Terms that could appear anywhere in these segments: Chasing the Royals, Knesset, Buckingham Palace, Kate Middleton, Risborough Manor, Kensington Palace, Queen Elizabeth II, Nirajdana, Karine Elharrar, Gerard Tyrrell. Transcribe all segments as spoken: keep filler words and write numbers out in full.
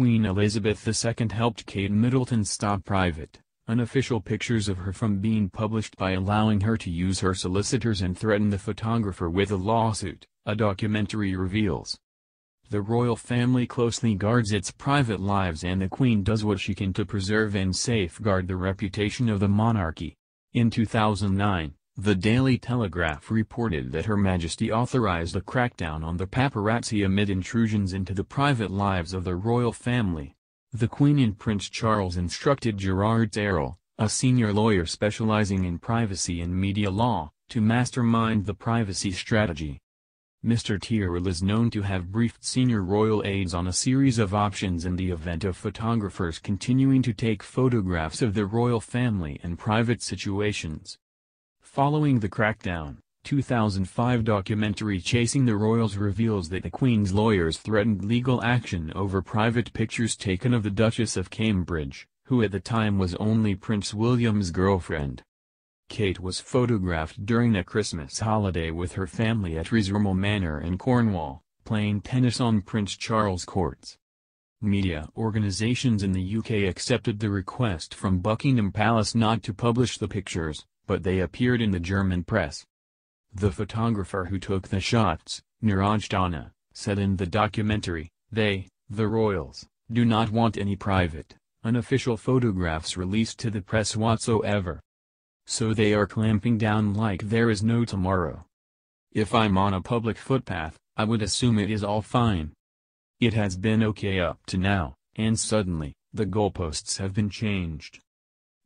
Queen Elizabeth the Second helped Kate Middleton stop private, unofficial pictures of her from being published by allowing her to use her solicitors and threaten the photographer with a lawsuit, a documentary reveals. The royal family closely guards its private lives, and the Queen does what she can to preserve and safeguard the reputation of the monarchy. In two thousand nine, the Daily Telegraph reported that Her Majesty authorized a crackdown on the paparazzi amid intrusions into the private lives of the royal family. The Queen and Prince Charles instructed Gerard Tyrrell, a senior lawyer specializing in privacy and media law, to mastermind the privacy strategy. Mister Tyrrell is known to have briefed senior royal aides on a series of options in the event of photographers continuing to take photographs of the royal family in private situations. Following the crackdown, two thousand five documentary Chasing the Royals reveals that the Queen's lawyers threatened legal action over private pictures taken of the Duchess of Cambridge, who at the time was only Prince William's girlfriend. Kate was photographed during a Christmas holiday with her family at Risborough Manor in Cornwall, playing tennis on Prince Charles' courts. Media organizations in the U K accepted the request from Buckingham Palace not to publish the pictures, but they appeared in the German press. The photographer who took the shots, Nirajdana, said in the documentary, "They, the royals, do not want any private, unofficial photographs released to the press whatsoever. So they are clamping down like there is no tomorrow. If I'm on a public footpath, I would assume it is all fine. It has been okay up to now, and suddenly, the goalposts have been changed.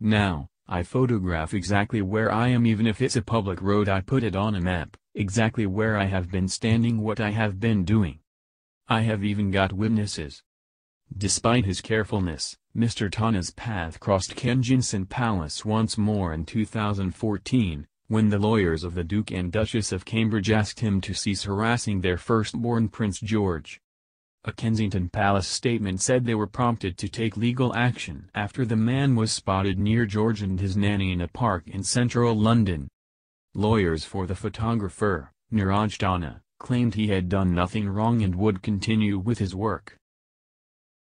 Now, I photograph exactly where I am, even if it's a public road. I put it on a map, exactly where I have been standing, what I have been doing. I have even got witnesses." Despite his carefulness, Mister Tana's path crossed Kensington Palace once more in two thousand fourteen, when the lawyers of the Duke and Duchess of Cambridge asked him to cease harassing their firstborn Prince George. A Kensington Palace statement said they were prompted to take legal action after the man was spotted near George and his nanny in a park in central London. Lawyers for the photographer, Nirajdana, claimed he had done nothing wrong and would continue with his work.